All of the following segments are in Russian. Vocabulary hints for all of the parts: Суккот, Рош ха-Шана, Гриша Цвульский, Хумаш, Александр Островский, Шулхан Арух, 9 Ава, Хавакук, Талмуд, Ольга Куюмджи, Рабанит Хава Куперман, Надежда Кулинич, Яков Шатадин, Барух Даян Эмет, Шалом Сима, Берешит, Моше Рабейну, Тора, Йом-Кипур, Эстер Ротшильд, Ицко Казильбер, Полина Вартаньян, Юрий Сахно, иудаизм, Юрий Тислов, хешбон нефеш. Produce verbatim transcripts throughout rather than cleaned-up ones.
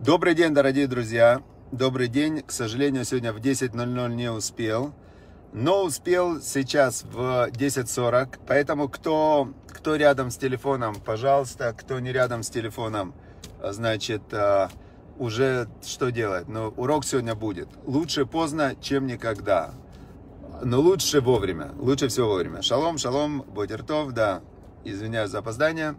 Добрый день, дорогие друзья. Добрый день. К сожалению, сегодня в десять ноль ноль не успел. Но успел сейчас в десять сорок. Поэтому кто, кто рядом с телефоном, пожалуйста. Кто не рядом с телефоном, значит, уже что делать. Но урок сегодня будет. Лучше поздно, чем никогда. Но лучше вовремя. Лучше всего вовремя. Шалом, шалом, бодертов, да. Извиняюсь за опоздание.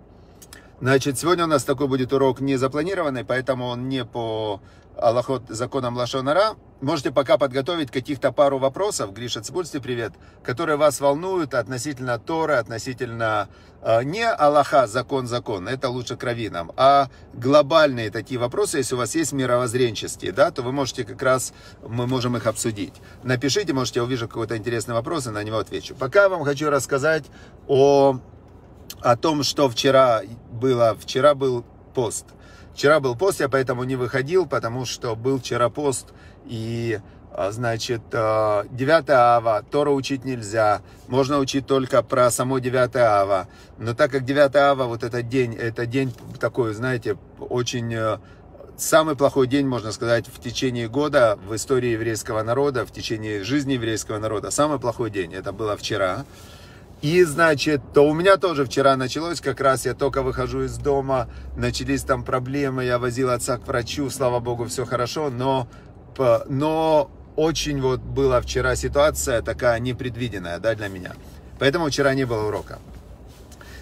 Значит, сегодня у нас такой будет урок не запланированный, поэтому он не по алахот, законам лашон ара. Можете пока подготовить каких-то пару вопросов, Гриша Цвульский, привет, которые вас волнуют относительно Торы, относительно э, не алаха, закон-закон, это лучше к раввинам, а глобальные такие вопросы, если у вас есть мировоззренческие, да, то вы можете как раз, мы можем их обсудить. Напишите, может, я увижу какой-то интересный вопрос и на него отвечу. Пока я вам хочу рассказать о... о том, что вчера было, вчера был пост. Вчера был пост, я поэтому не выходил, потому что был вчера пост, и, значит, девятая ава, Тору учить нельзя, можно учить только про само девятое ава. Но так как девятое ава, вот этот день, это день такой, знаете, очень... Самый плохой день, можно сказать, в течение года в истории еврейского народа, в течение жизни еврейского народа. Самый плохой день, это было вчера. И, значит, то у меня тоже вчера началось, как раз я только выхожу из дома, начались там проблемы, я возил отца к врачу, слава богу, все хорошо, но, но очень вот была вчера ситуация такая непредвиденная, да, для меня. Поэтому вчера не было урока.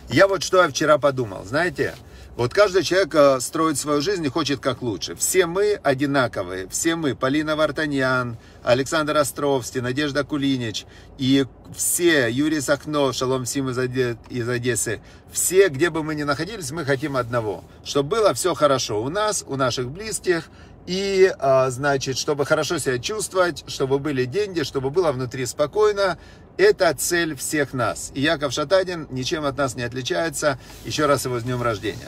Я вот что я вчера подумал, знаете, вот каждый человек строит свою жизнь и хочет как лучше. Все мы одинаковые, все мы, Полина Вартаньян, Александр Островский, Надежда Кулинич, и все, Юрий Сахно, Шалом Сима из Одессы, все, где бы мы ни находились, мы хотим одного, чтобы было все хорошо у нас, у наших близких, и, значит, чтобы хорошо себя чувствовать, чтобы были деньги, чтобы было внутри спокойно. Это цель всех нас. И Яков Шатадин ничем от нас не отличается. Еще раз его с днем рождения.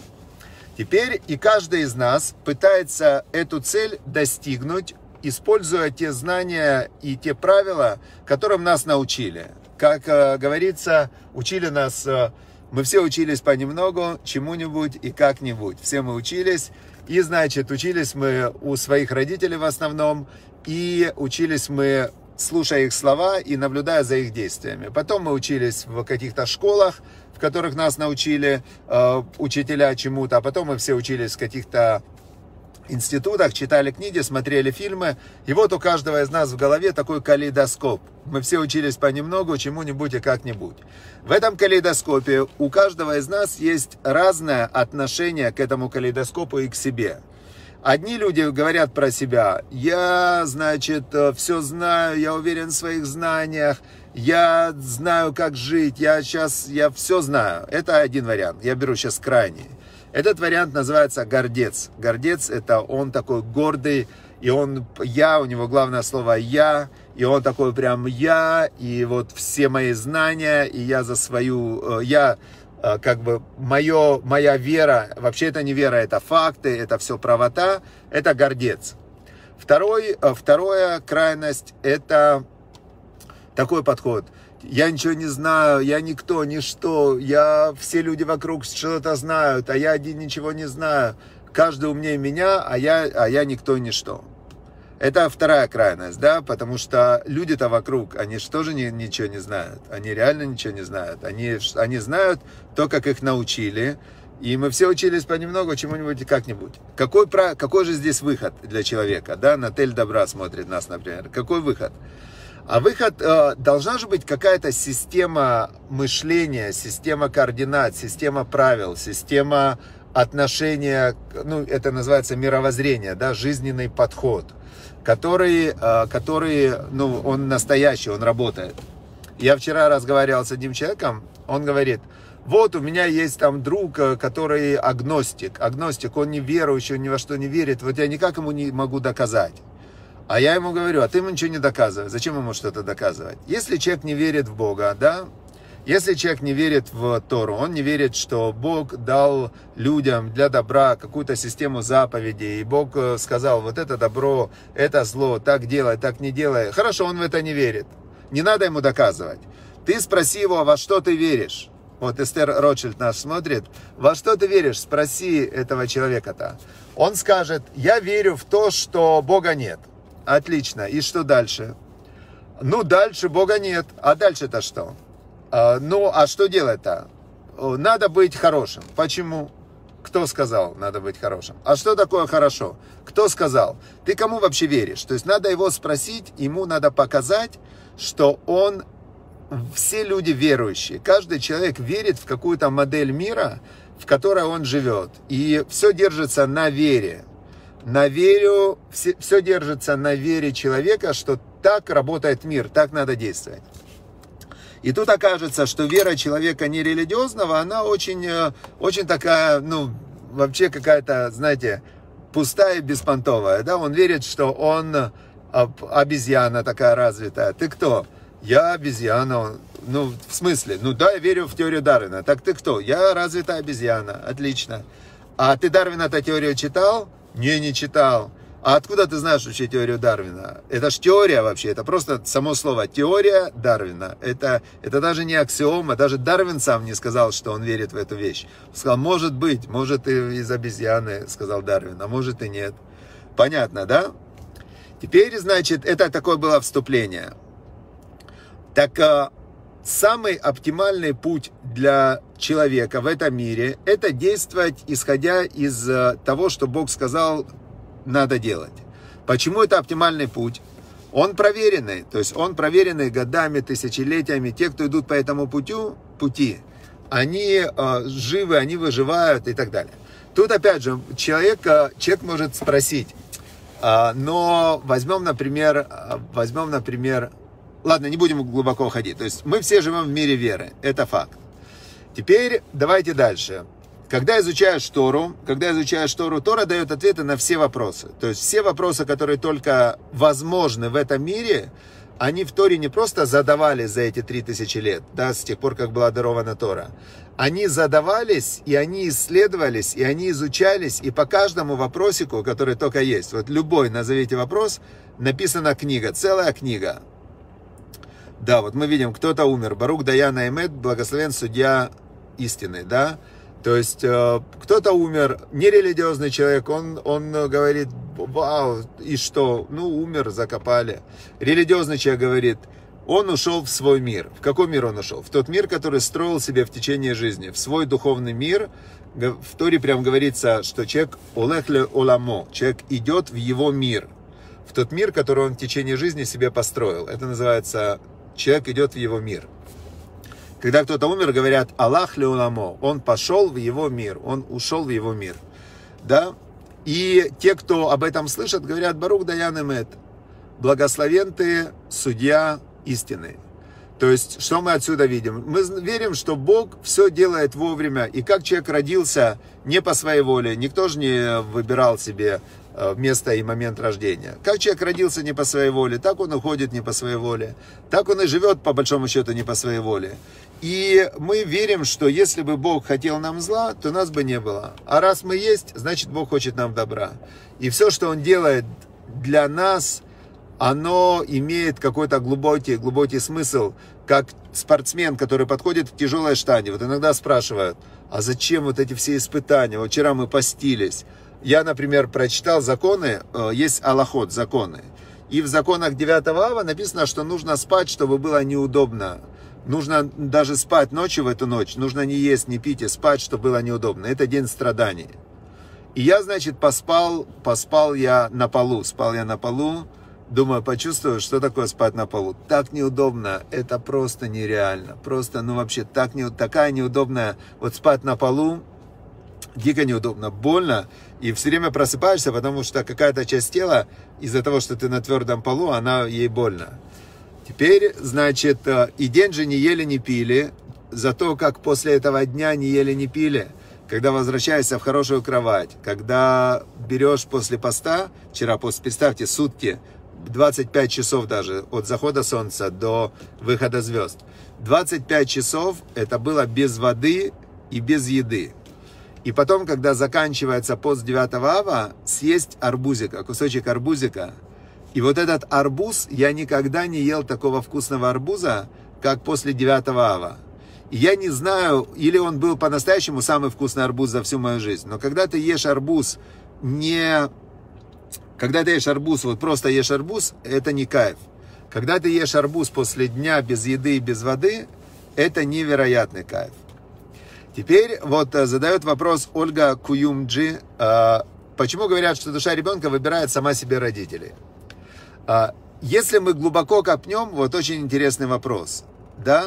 Теперь и каждый из нас пытается эту цель достигнуть, используя те знания и те правила, которым нас научили. Как говорится, учили нас, мы все учились понемногу, чему-нибудь и как-нибудь. Все мы учились. И, значит, учились мы у своих родителей в основном. И учились мы, слушая их слова и наблюдая за их действиями. Потом мы учились в каких-то школах, в которых нас научили э, учителя чему-то, а потом мы все учились в каких-то институтах, читали книги, смотрели фильмы. И вот у каждого из нас в голове такой калейдоскоп. Мы все учились понемногу, чему-нибудь и как-нибудь. В этом калейдоскопе у каждого из нас есть разное отношение к этому калейдоскопу и к себе. Одни люди говорят про себя: я, значит, все знаю, я уверен в своих знаниях, я знаю, как жить, я сейчас, я все знаю. Это один вариант, я беру сейчас крайний. Этот вариант называется гордец. Гордец — это он такой гордый, и он «я», у него главное слово «я», и он такой прям «я», и вот все мои знания, и я за свою, я... как бы моё, моя вера, вообще это не вера, это факты, это все правота, это гордец. Второй, вторая крайность — это такой подход: я ничего не знаю, я никто, ничто, я, все люди вокруг что-то знают, а я один ничего не знаю, каждый умнее меня, а я, а я никто, ничто. Это вторая крайность, да, потому что люди-то вокруг, они же тоже не, ничего не знают, они реально ничего не знают, они, они знают то, как их научили, и мы все учились понемногу, чему-нибудь и как-нибудь. Какой, какой же здесь выход для человека, да, Натель Добра смотрит нас, например, какой выход? А выход, э, должна же быть какая-то система мышления, система координат, система правил, система отношения, ну, это называется мировоззрение, да, жизненный подход, который, который, ну, он настоящий, он работает. Я вчера разговаривал с одним человеком, он говорит: вот у меня есть там друг, который агностик, агностик, он не верующий, он ни во что не верит, вот я никак ему не могу доказать. А я ему говорю: а ты ему ничего не доказывай, зачем ему что-то доказывать? Если человек не верит в Бога, да, если человек не верит в Тору, он не верит, что Бог дал людям для добра какую-то систему заповедей, и Бог сказал: вот это добро, это зло, так делай, так не делай. Хорошо, он в это не верит. Не надо ему доказывать. Ты спроси его: во что ты веришь? Вот Эстер Ротшильд нас смотрит. Во что ты веришь? Спроси этого человека-то. Он скажет: я верю в то, что Бога нет. Отлично. И что дальше? Ну, дальше Бога нет. А дальше-то что? А, ну, а что делать-то? Надо быть хорошим. Почему? Кто сказал, надо быть хорошим? А что такое хорошо? Кто сказал? Ты кому вообще веришь? То есть надо его спросить, ему надо показать, что он... Все люди верующие. Каждый человек верит в какую-то модель мира, в которой он живет. И все держится на вере. На веру, все, все держится на вере человека, что так работает мир, так надо действовать. И тут окажется, что вера человека нерелигиозного, она очень, очень такая, ну, вообще какая-то, знаете, пустая, беспонтовая. Да? Он верит, что он обезьяна такая развитая. Ты кто? Я обезьяна. Ну, в смысле? Ну, да, я верю в теорию Дарвина. Так ты кто? Я развитая обезьяна. Отлично. А ты Дарвина-то теорию читал? Не, не читал. А откуда ты знаешь вообще теорию Дарвина? Это ж теория вообще, это просто само слово теория Дарвина. Это, это даже не аксиома, даже Дарвин сам не сказал, что он верит в эту вещь. Он сказал, может быть, может и из обезьяны, сказал Дарвин, а может и нет. Понятно, да? Теперь, значит, это такое было вступление. Так, самый оптимальный путь для человека в этом мире, это действовать, исходя из того, что Бог сказал, надо делать. Почему это оптимальный путь? Он проверенный, то есть он проверенный годами, тысячелетиями. Те, кто идут по этому путю, пути, они э, живы, они выживают и так далее. Тут опять же человек, э, человек может спросить, э, но возьмем, например, э, возьмем, например, ладно, не будем глубоко ходить. То есть мы все живем в мире веры, это факт. Теперь давайте дальше. Когда изучаешь Тору, когда изучаешь Тору, Тора дает ответы на все вопросы. То есть все вопросы, которые только возможны в этом мире, они в Торе не просто задавали за эти три тысячи лет, да, с тех пор, как была дарована Тора. Они задавались, и они исследовались, и они изучались, и по каждому вопросику, который только есть, вот любой, назовите вопрос, написана книга, целая книга. Да, вот мы видим, кто-то умер, Барух Даяна Эмет, благословен судья истины, да. То есть кто-то умер, нерелигиозный человек, он, он говорит, вау, и что? Ну, умер, закопали. Религиозный человек говорит, он ушел в свой мир. В какой мир он ушел? В тот мир, который строил себе в течение жизни, в свой духовный мир. В Торе прям говорится, что человек олех ле оламо, человек идет в его мир, в тот мир, который он в течение жизни себе построил. Это называется «человек идет в его мир». Когда кто-то умер, говорят «Аллах леуламо», он пошел в его мир, он ушел в его мир. Да? И те, кто об этом слышат, говорят «Барух Даян Эмет», «Благословен ты, судья истины». То есть, что мы отсюда видим? Мы верим, что Бог все делает вовремя, и как человек родился не по своей воле, никто же не выбирал себе место и момент рождения. Как человек родился не по своей воле, так он уходит не по своей воле, так он и живет, по большому счету, не по своей воле. И мы верим, что если бы Бог хотел нам зла, то нас бы не было. А раз мы есть, значит, Бог хочет нам добра. И все, что Он делает для нас, оно имеет какой-то глубокий, глубокий смысл, как спортсмен, который подходит к тяжелой штанге. Вот иногда спрашивают, а зачем вот эти все испытания? Вот вчера мы постились. Я, например, прочитал законы, есть алахот, законы. И в законах девятого ава написано, что нужно спать, чтобы было неудобно. Нужно даже спать ночью в эту ночь, нужно не есть, не пить и спать, чтобы было неудобно. Это день страданий. И я, значит, поспал, поспал я на полу, спал я на полу. Думаю, почувствую, что такое спать на полу. Так неудобно, это просто нереально. Просто, ну вообще, так не, такая неудобная, вот спать на полу, дико неудобно, больно. И все время просыпаешься, потому что какая-то часть тела, из-за того, что ты на твердом полу, она ей больно. Теперь, значит, и день же не ели, не пили. Зато как после этого дня не ели, не пили. Когда возвращаешься в хорошую кровать, когда берешь после поста, вчера пост, представьте, сутки, двадцать пять часов даже, от захода солнца до выхода звезд. двадцать пять часов это было без воды и без еды. И потом, когда заканчивается пост девятого ава, съесть арбузика, кусочек арбузика. И вот этот арбуз, я никогда не ел такого вкусного арбуза, как после девятого ава. Я не знаю, или он был по-настоящему самый вкусный арбуз за всю мою жизнь, но когда ты ешь арбуз, не... Когда ты ешь арбуз, вот просто ешь арбуз, это не кайф. Когда ты ешь арбуз после дня без еды и без воды, это невероятный кайф. Теперь вот задает вопрос Ольга Куюмджи. Почему говорят, что душа ребенка выбирает сама себе родителей? Если мы глубоко копнем, вот очень интересный вопрос. Да?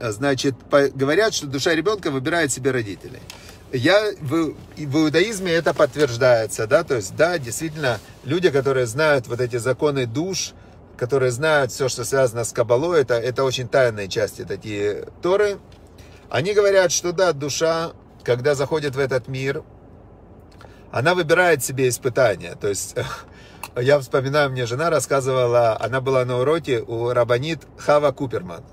Значит, говорят, что душа ребенка выбирает себе родителей. Я, в, в иудаизме это подтверждается, да, то есть, да, действительно, люди, которые знают вот эти законы душ, которые знают все, что связано с каббалой, это, это очень тайные части, такие Торы, они говорят, что да, душа, когда заходит в этот мир, она выбирает себе испытания, то есть, я вспоминаю, мне жена рассказывала, она была на уроке у Рабанит Хава Куперман.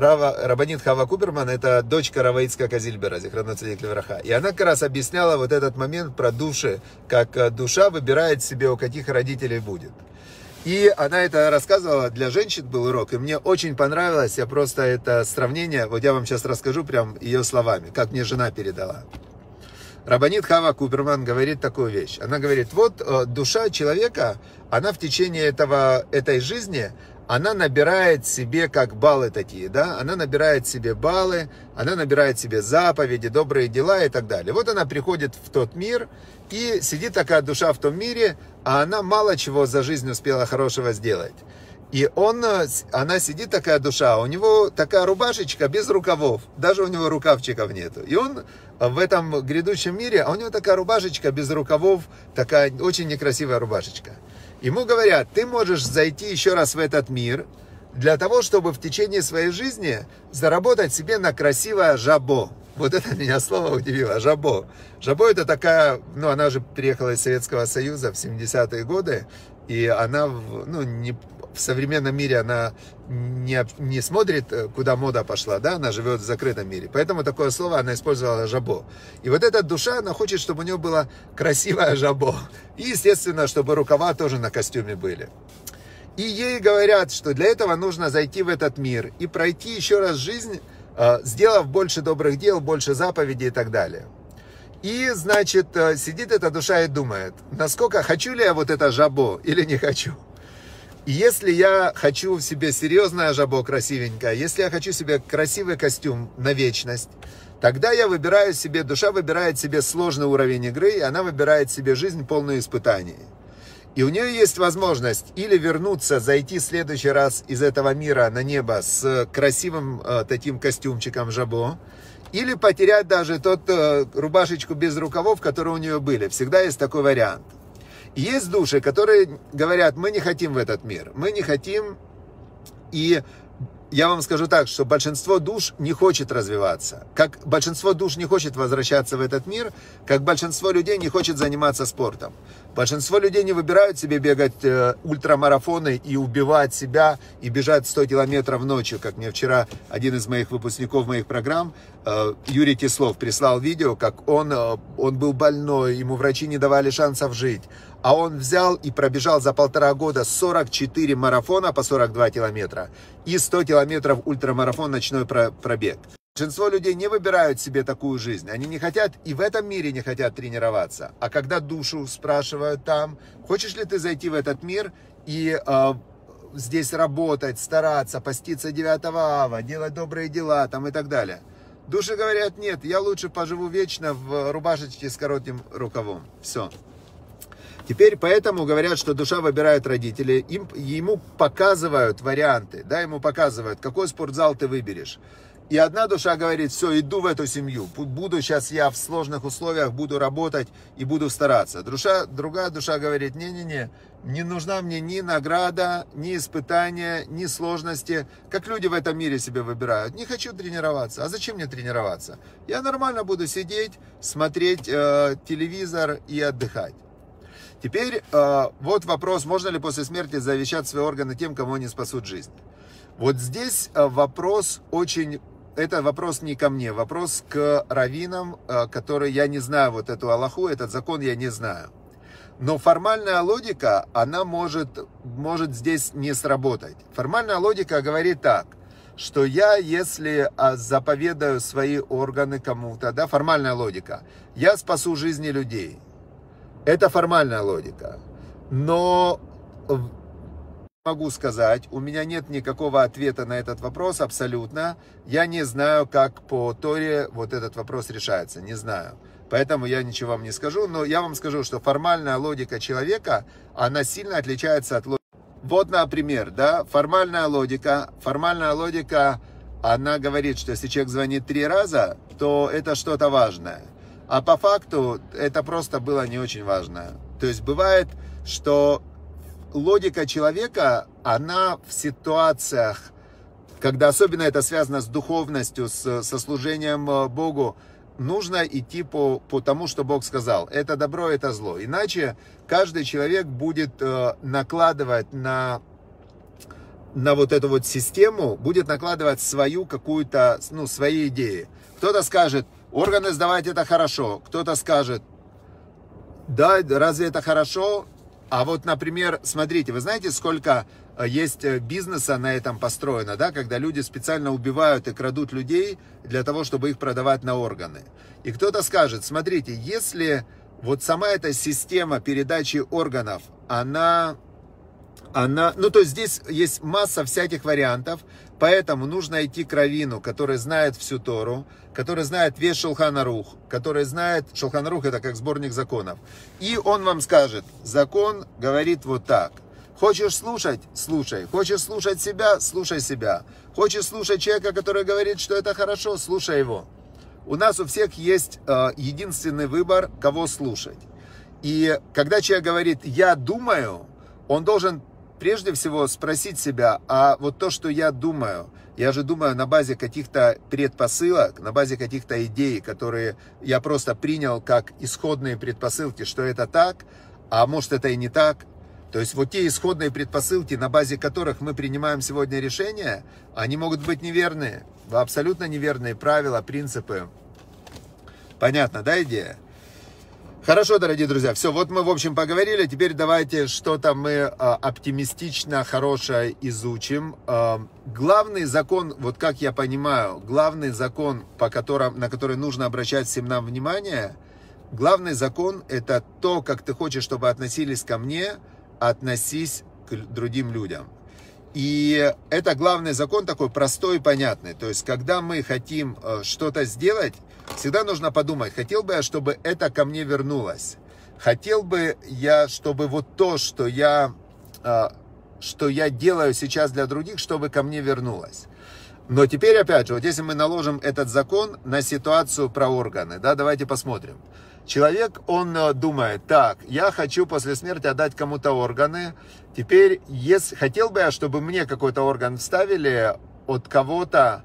Рабанит Хава Куперман – это дочка Рава Ицка Казильбера, зихроно цадик левраха. И она как раз объясняла вот этот момент про души, как душа выбирает себе, у каких родителей будет. И она это рассказывала, для женщин был урок, и мне очень понравилось, я просто это сравнение, вот я вам сейчас расскажу прям ее словами, как мне жена передала. Рабанит Хава Куперман говорит такую вещь, она говорит, вот душа человека, она в течение этого, этой жизни, она набирает себе, как баллы такие, да, она набирает себе баллы, она набирает себе заповеди, добрые дела и так далее. Вот она приходит в тот мир, и сидит такая душа в том мире, а она мало чего за жизнь успела хорошего сделать. И он, она сидит такая душа, у него такая рубашечка без рукавов, даже у него рукавчиков нету. И он в этом грядущем мире, а у него такая рубашечка без рукавов, такая очень некрасивая рубашечка. Ему говорят, ты можешь зайти еще раз в этот мир для того, чтобы в течение своей жизни заработать себе на красивое жабо. Вот это меня слово удивило, жабо. Жабо это такая, ну она же приехала из Советского Союза в семидесятые годы, и она, ну не, в современном мире она не, не смотрит, куда мода пошла, да, она живет в закрытом мире. Поэтому такое слово она использовала жабо. И вот эта душа, она хочет, чтобы у нее было красивое жабо. И, естественно, чтобы рукава тоже на костюме были. И ей говорят, что для этого нужно зайти в этот мир и пройти еще раз жизнь, сделав больше добрых дел, больше заповедей и так далее. И, значит, сидит эта душа и думает, насколько хочу ли я вот это жабо или не хочу. И если я хочу в себе серьезное жабо красивенькое, если я хочу себе красивый костюм на вечность, тогда я выбираю себе, душа выбирает себе сложный уровень игры, и она выбирает себе жизнь полную испытаний. И у нее есть возможность или вернуться, зайти в следующий раз из этого мира на небо с красивым э, таким костюмчиком жабо, или потерять даже тот э, рубашечку без рукавов, которые у нее были. Всегда есть такой вариант. И есть души, которые говорят, мы не хотим в этот мир, мы не хотим, и... Я вам скажу так, что большинство душ не хочет развиваться. Как большинство душ не хочет возвращаться в этот мир, как большинство людей не хочет заниматься спортом. Большинство людей не выбирают себе бегать э, ультрамарафоны и убивать себя, и бежать сто километров ночью, как мне вчера один из моих выпускников моих программ, э, Юрий Тислов, прислал видео, как он, э, он был больной, ему врачи не давали шансов жить. А он взял и пробежал за полтора года сорок четыре марафона по сорок два километра и сто километров ультрамарафон ночной пробег. Большинство людей не выбирают себе такую жизнь. Они не хотят и в этом мире не хотят тренироваться. А когда душу спрашивают там, хочешь ли ты зайти в этот мир и э, здесь работать, стараться, поститься девятого ава, делать добрые дела там и так далее. Души говорят, нет, я лучше поживу вечно в рубашечке с коротким рукавом. Все. Теперь поэтому говорят, что душа выбирает родителей, им, ему показывают варианты, да, ему показывают, какой спортзал ты выберешь. И одна душа говорит, все, иду в эту семью, буду сейчас я в сложных условиях, буду работать и буду стараться. Душа, другая душа говорит, не-не-не, не нужна мне ни награда, ни испытания, ни сложности. Как люди в этом мире себе выбирают, не хочу тренироваться, а зачем мне тренироваться? Я нормально буду сидеть, смотреть э, телевизор и отдыхать. Теперь э, вот вопрос, можно ли после смерти завещать свои органы тем, кому они спасут жизнь. Вот здесь э, вопрос очень, это вопрос не ко мне, вопрос к раввинам, э, которые я не знаю, вот эту алаху, этот закон я не знаю. Но формальная логика, она может, может здесь не сработать. Формальная логика говорит так, что я, если заповедаю свои органы кому-то, да, формальная логика, я спасу жизни людей. Это формальная логика. Но могу сказать, у меня нет никакого ответа на этот вопрос абсолютно. Я не знаю, как по Торе вот этот вопрос решается, не знаю. Поэтому я ничего вам не скажу, но я вам скажу, что формальная логика человека, она сильно отличается от логики. Вот, например, да, формальная логика, формальная логика, она говорит, что если человек звонит три раза, то это что-то важное. А по факту это просто было не очень важно. То есть бывает, что логика человека, она в ситуациях, когда особенно это связано с духовностью, с, со служением Богу, нужно идти по, по тому, что Бог сказал. Это добро, это зло. Иначе каждый человек будет э, накладывать на, на вот эту вот систему, будет накладывать свою какую-то, ну, свои идеи. Кто-то скажет, органы сдавать это хорошо. Кто-то скажет, да, разве это хорошо? А вот, например, смотрите, вы знаете, сколько есть бизнеса на этом построено, да, когда люди специально убивают и крадут людей для того, чтобы их продавать на органы. И кто-то скажет, смотрите, если вот сама эта система передачи органов, она, она, ну то есть здесь есть масса всяких вариантов, поэтому нужно идти к раввину, который знает всю Тору, который знает весь Шулхан Арух, который знает, Шулхан Арух это как сборник законов, и он вам скажет, закон говорит вот так. Хочешь слушать? Слушай. Хочешь слушать себя? Слушай себя. Хочешь слушать человека, который говорит, что это хорошо? Слушай его. У нас у всех есть э, единственный выбор, кого слушать. И когда человек говорит «я думаю», он должен прежде всего спросить себя, а вот то, что я думаю, я же думаю на базе каких-то предпосылок, на базе каких-то идей, которые я просто принял как исходные предпосылки, что это так, а может это и не так. То есть вот те исходные предпосылки, на базе которых мы принимаем сегодня решения, они могут быть неверные, абсолютно неверные правила, принципы. Понятно, да, идея? Хорошо, дорогие друзья, все, вот мы, в общем, поговорили, теперь давайте что-то мы оптимистично, хорошее изучим. Главный закон, вот как я понимаю, главный закон, по которому, на который нужно обращать всем нам внимание, главный закон – это то, как ты хочешь, чтобы относились ко мне, относись к другим людям. И это главный закон такой простой и понятный. То есть, когда мы хотим что-то сделать, всегда нужно подумать, хотел бы я, чтобы это ко мне вернулось. Хотел бы я, чтобы вот то, что я, что я делаю сейчас для других, чтобы ко мне вернулось. Но теперь, опять же, вот если мы наложим этот закон на ситуацию про органы, да, давайте посмотрим. Человек, он думает, так, я хочу после смерти отдать кому-то органы. Теперь, если, хотел бы я, чтобы мне какой-то орган вставили от кого-то,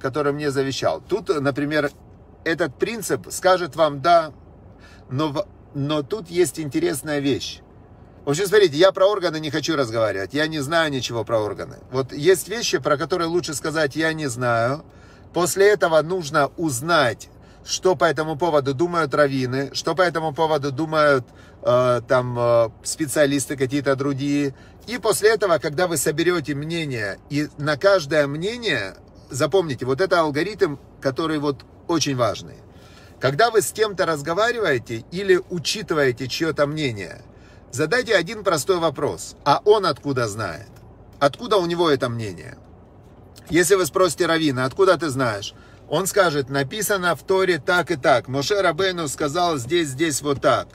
который мне завещал. Тут, например, этот принцип скажет вам «да», но, но тут есть интересная вещь. В общем, смотрите, я про органы не хочу разговаривать, я не знаю ничего про органы. Вот есть вещи, про которые лучше сказать «я не знаю». После этого нужно узнать, что по этому поводу думают раввины, что по этому поводу думают э, там, э, специалисты какие-то другие. И после этого, когда вы соберете мнение, и на каждое мнение, запомните, вот это алгоритм, который вот очень важный. Когда вы с кем-то разговариваете или учитываете чье-то мнение, задайте один простой вопрос. А он откуда знает? Откуда у него это мнение? Если вы спросите раввина, откуда ты знаешь? Он скажет, написано в Торе так и так. Моше Рабейну сказал здесь, здесь, вот так.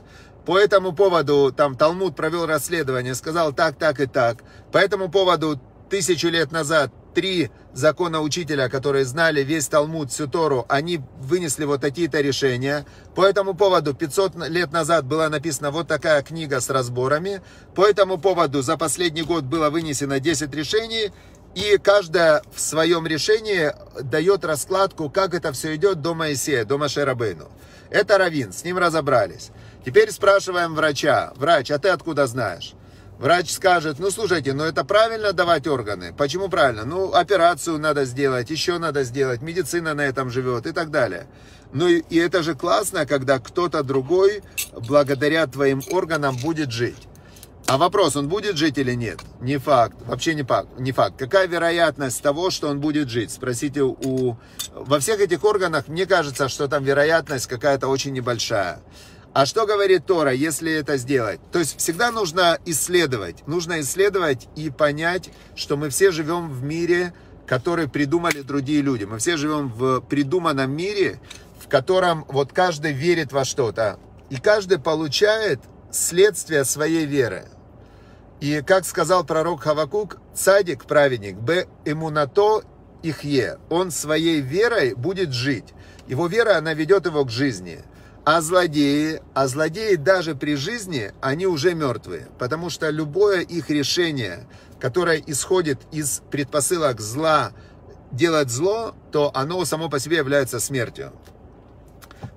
По этому поводу, там, Талмуд провел расследование, сказал так, так и так. По этому поводу, тысячу лет назад, три закона учителя, которые знали весь Талмуд, всю Тору, они вынесли вот такие-то решения. По этому поводу, пятьсот лет назад была написана вот такая книга с разборами. По этому поводу, за последний год было вынесено десять решений. И каждая в своем решении дает раскладку, как это все идет до Моисея, до Моше Рабейну. Это раввин, с ним разобрались. Теперь спрашиваем врача. Врач, а ты откуда знаешь? Врач скажет, ну слушайте, ну это правильно давать органы? Почему правильно? Ну операцию надо сделать, еще надо сделать, медицина на этом живет и так далее. Ну и, и это же классно, когда кто-то другой благодаря твоим органам будет жить. А вопрос, он будет жить или нет? Не факт. Вообще не факт. Не факт. Какая вероятность того, что он будет жить? Спросите у... Во всех этих органах, мне кажется, что там вероятность какая-то очень небольшая. А что говорит Тора, если это сделать? То есть всегда нужно исследовать. Нужно исследовать и понять, что мы все живем в мире, который придумали другие люди. Мы все живем в придуманном мире, в котором вот каждый верит во что-то. И каждый получает следствие своей веры. И как сказал пророк Хавакук, цадик, праведник, бе эмунато ихе. Он своей верой будет жить. Его вера, она ведет его к жизни. А злодеи, а злодеи даже при жизни, они уже мертвые. Потому что любое их решение, которое исходит из предпосылок зла, делать зло, то оно само по себе является смертью.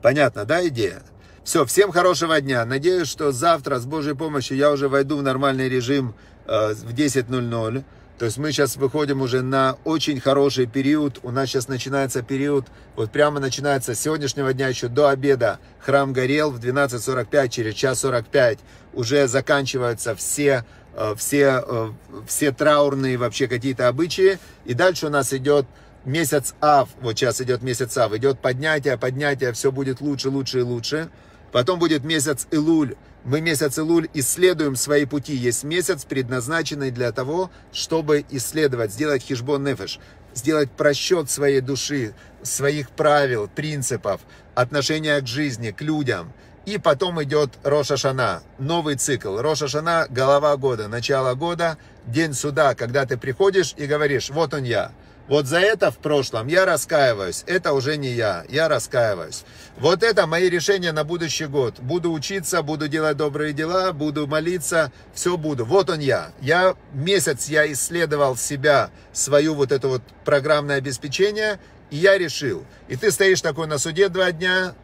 Понятно, да, идея? Все, всем хорошего дня. Надеюсь, что завтра с Божьей помощью я уже войду в нормальный режим э, в десять ноль ноль. То есть мы сейчас выходим уже на очень хороший период. У нас сейчас начинается период, вот прямо начинается с сегодняшнего дня, еще до обеда. Храм горел в двенадцать сорок пять, через час сорок пять уже заканчиваются все, э, все, э, все траурные вообще какие-то обычаи. И дальше у нас идет... Месяц Ав, вот сейчас идет месяц Ав, идет поднятие, поднятие, все будет лучше, лучше и лучше. Потом будет месяц Илуль. Мы месяц Илуль исследуем свои пути. Есть месяц, предназначенный для того, чтобы исследовать, сделать хешбон нефеш, сделать просчет своей души, своих правил, принципов, отношения к жизни, к людям. И потом идет Рош ха-Шана, новый цикл. Рош ха-Шана, голова года, начало года, день суда, когда ты приходишь и говоришь, вот он я. Вот за это в прошлом я раскаиваюсь, это уже не я, я раскаиваюсь. Вот это мои решения на будущий год. Буду учиться, буду делать добрые дела, буду молиться, все буду. Вот он я. Я месяц я исследовал себя, свою вот это вот программное обеспечение, и я решил. И ты стоишь такой на суде два дня,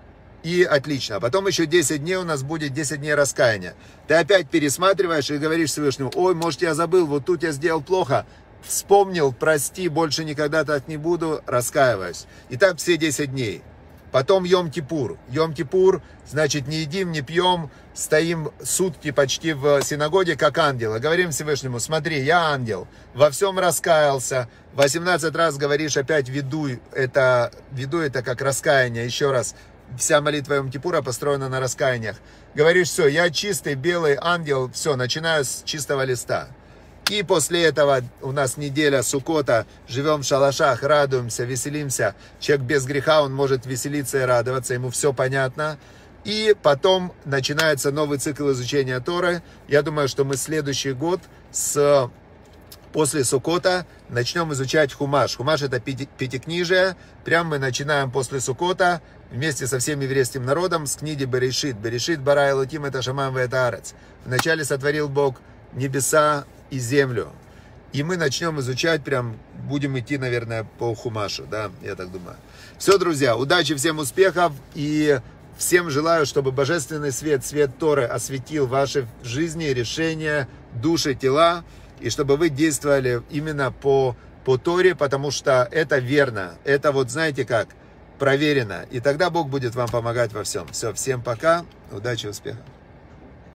и отлично. Потом еще десять дней у нас будет десять дней раскаяния. Ты опять пересматриваешь и говоришь Всевышнему, ой, может я забыл, вот тут я сделал плохо. Вспомнил, прости, больше никогда так не буду, раскаиваюсь. И так все десять дней. Потом Йом-Кипур. Йом-Кипур, значит, не едим, не пьем, стоим сутки почти в синагоге, как ангелы. Говорим Всевышнему, смотри, я ангел, во всем раскаялся. восемнадцать раз говоришь опять ведуй, это, ведуй это как раскаяние, еще раз. Вся молитва Йом-Кипура построена на раскаяниях. Говоришь, все, я чистый, белый ангел, все, начинаю с чистого листа. И после этого у нас неделя Суккота, живем в шалашах, радуемся, веселимся. Человек без греха, он может веселиться и радоваться, ему все понятно. И потом начинается новый цикл изучения Торы. Я думаю, что мы следующий год с... после Суккота начнем изучать Хумаш. Хумаш это пяти, пятикнижие. Прямо мы начинаем после Суккота вместе со всем еврейским народом с книги Берешит. Берешит Бара Элоким это Шамам ве-эт-аарец. Арец. Вначале сотворил Бог небеса и землю. И мы начнем изучать, прям будем идти, наверное, по Хумашу, да, я так думаю. Все, друзья, удачи, всем успехов и всем желаю, чтобы божественный свет, свет Торы осветил ваши жизни, решения, души, тела, и чтобы вы действовали именно по, по Торе, потому что это верно, это вот, знаете как, проверено, и тогда Бог будет вам помогать во всем. Все, всем пока, удачи, успехов.